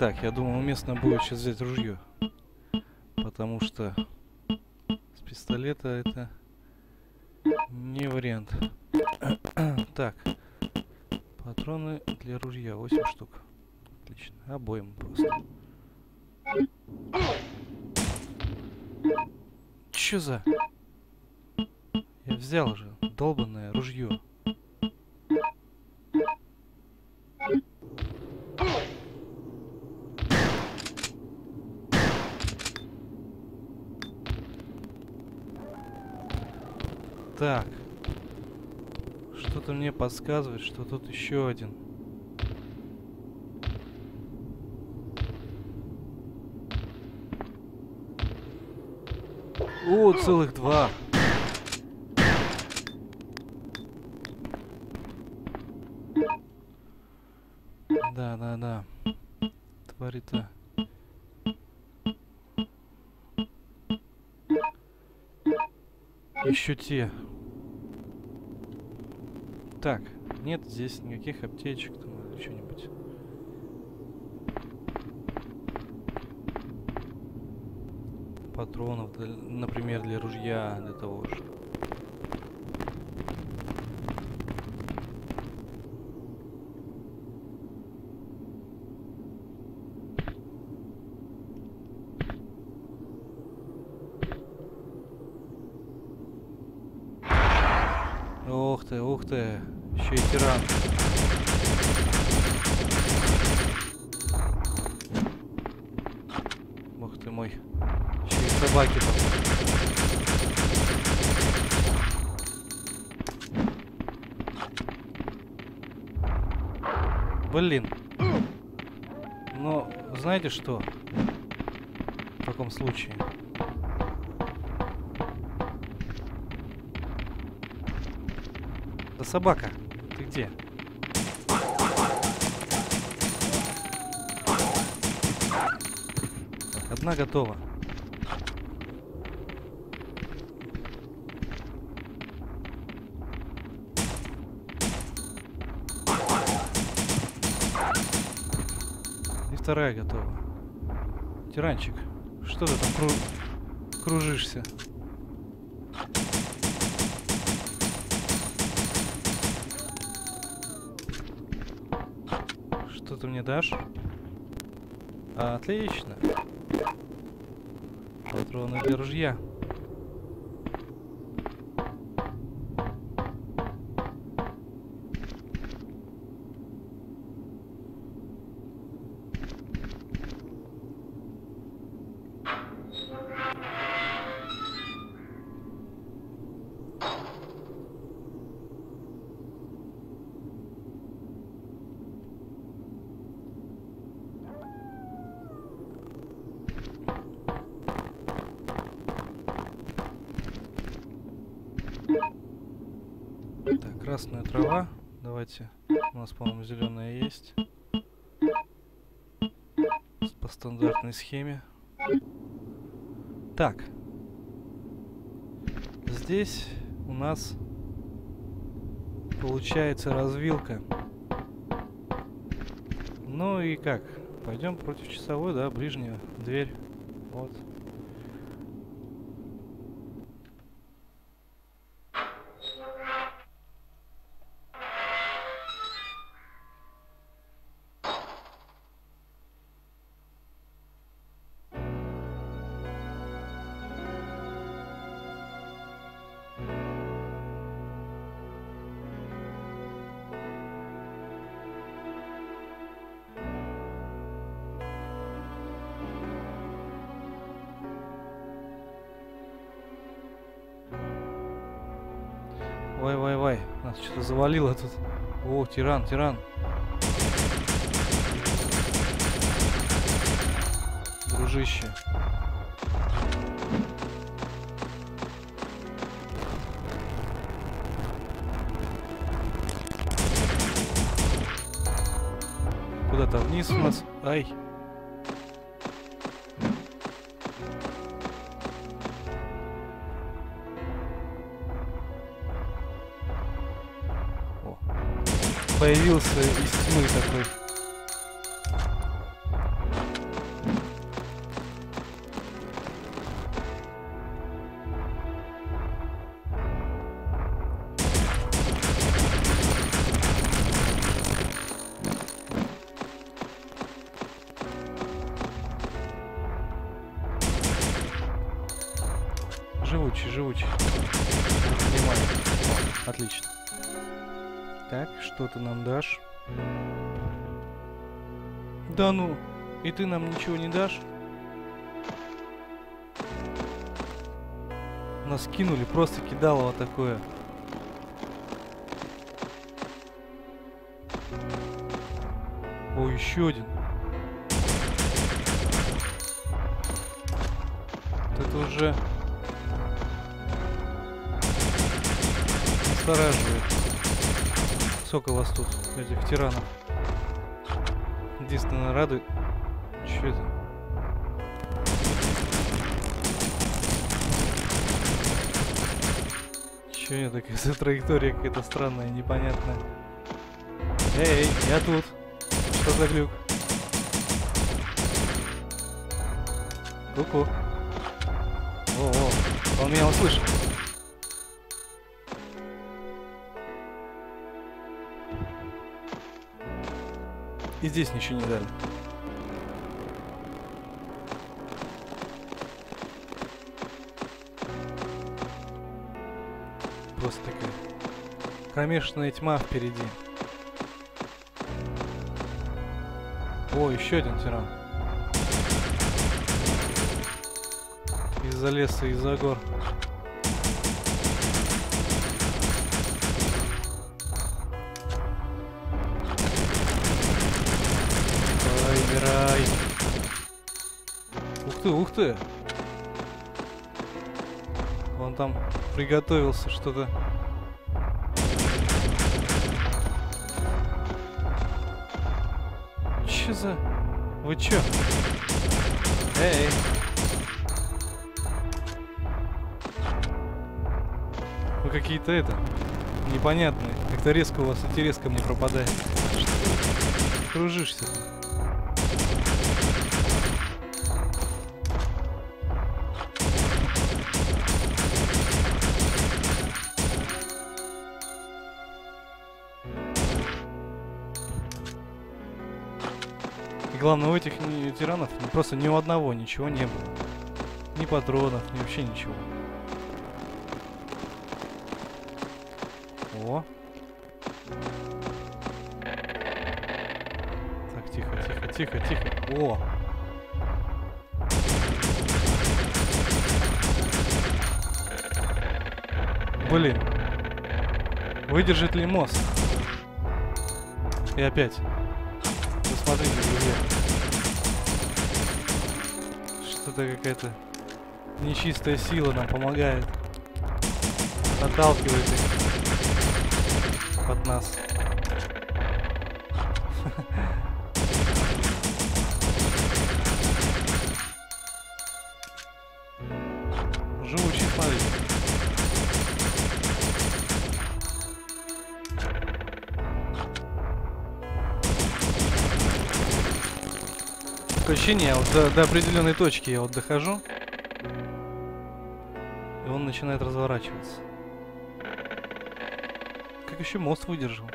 Так, я думаю, уместно будет сейчас взять ружье. Потому что с пистолета это не вариант. Так. Патроны для ружья 8 штук. Отлично. Обоим просто. Чё за? Я взял же долбанное ружье. Так. Что-то мне подсказывает, что тут еще один. О, целых два. Да. Твари-то. Еще те. Так, нет здесь никаких аптечек, там что-нибудь. Патронов, например, для ружья, для того же. Ух ты, еще и тиран. Ух ты мой, еще и собаки там. Блин. Но знаете что? В таком случае. Да собака, ты где? Одна готова. И вторая готова. Тиранчик, что ты там кружишься? Ты мне дашь? Отлично. Патроны для ружья. Красная трава. Давайте. У нас, по-моему, зеленая есть. По стандартной схеме. Так. Здесь у нас получается развилка. Ну и как? Пойдем против часовой, да, ближнюю дверь. Вот. Вай-вай-вай, нас что-то завалило тут. О, тиран. Дружище. Куда-то вниз у нас. Ай. Появился из тьмы такой. Живучий, живучий. Внимание. Отлично. Так, что ты нам дашь? Да ну, и ты нам ничего не дашь? Нас кинули, просто кидалово такое. О, еще один. Вот это уже настораживает. Сколько вас тут, этих тиранов? Единственное, радует. Что это? Чё я такая траектория какая-то странная, непонятная? Эй, я тут. Что за глюк? Ку-ку. О-о, он меня услышит. И здесь ничего не дали. Просто такая кромешная тьма впереди. О, еще один тиран. Из-за леса, из-за гор. Играй. Ух ты, ух ты. Он там приготовился что-то. Че за... Вы че? Эй. Вы какие-то это... непонятные. Как-то резко у вас интерес ко мне пропадает. Что? Кружишься. Главное, у этих тиранов просто ни у одного ничего не было. Ни патронов, ни вообще ничего. О. Так, тихо, тихо, тихо, тихо. О. Блин. Выдержит ли мост? И опять. Смотрите, друзья. Что-то какая-то нечистая сила нам помогает. Отталкивает их от нас. Живучий, смотрите. Ощущение, вот до определенной точки я вот дохожу, и он начинает разворачиваться. Как еще мост выдержал?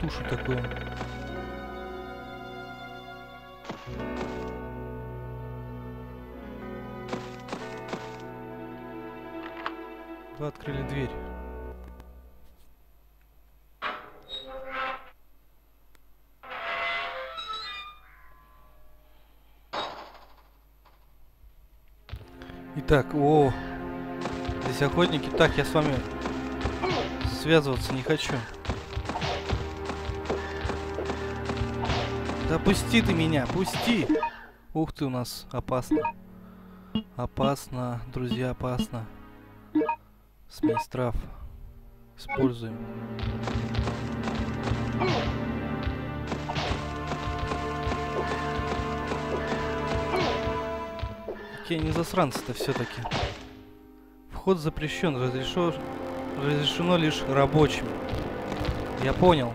Тушу такую. Вы открыли дверь. Так, о, здесь охотники. Так, я с вами связываться не хочу. Да пусти ты меня, пусти! Ух ты, у нас опасно. Опасно, друзья, опасно. Смесь трав. Используем. Не засранцы-то все-таки. Вход запрещен, разрешено лишь рабочим. Я понял.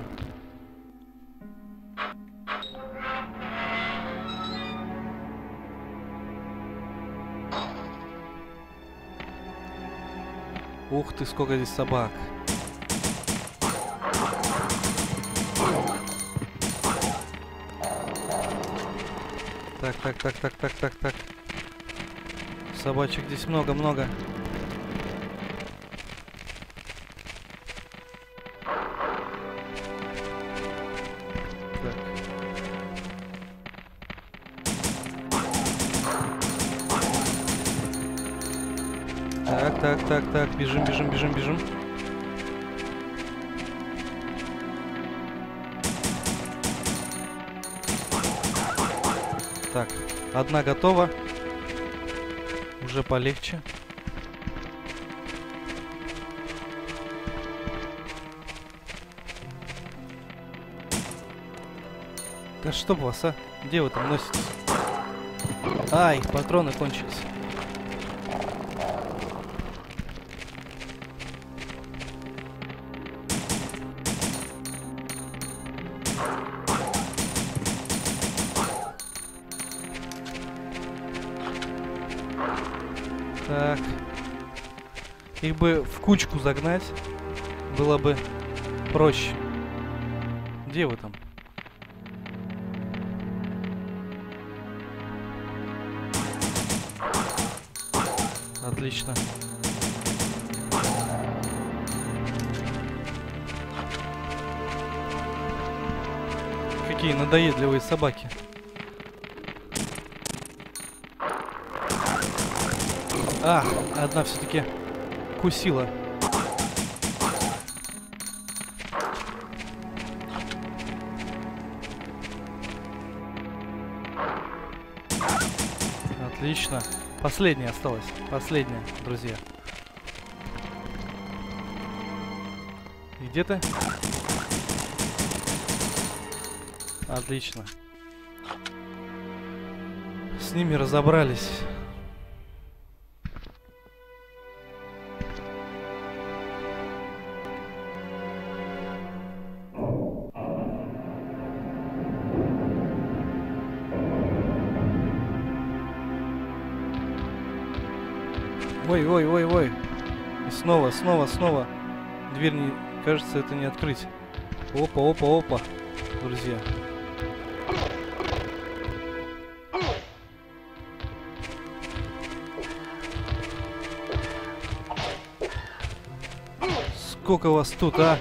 Ух ты, сколько здесь собак. Так, так, так, так, так, так, так. собачек здесь много-много. Так, бежим. Так, одна готова. Уже полегче. Да чтоб вас, а? Где вы там носитесь? Ай, патроны кончились. Так. Их бы в кучку загнать было бы проще. Где вы там? Отлично. Какие надоедливые собаки. А, одна все-таки кусила. Отлично. Последняя осталась. Последняя, друзья. И где ты? Отлично. С ними разобрались. Ой. И снова. Дверь не... Кажется, это не открыть. Опа, друзья. Сколько вас тут, а?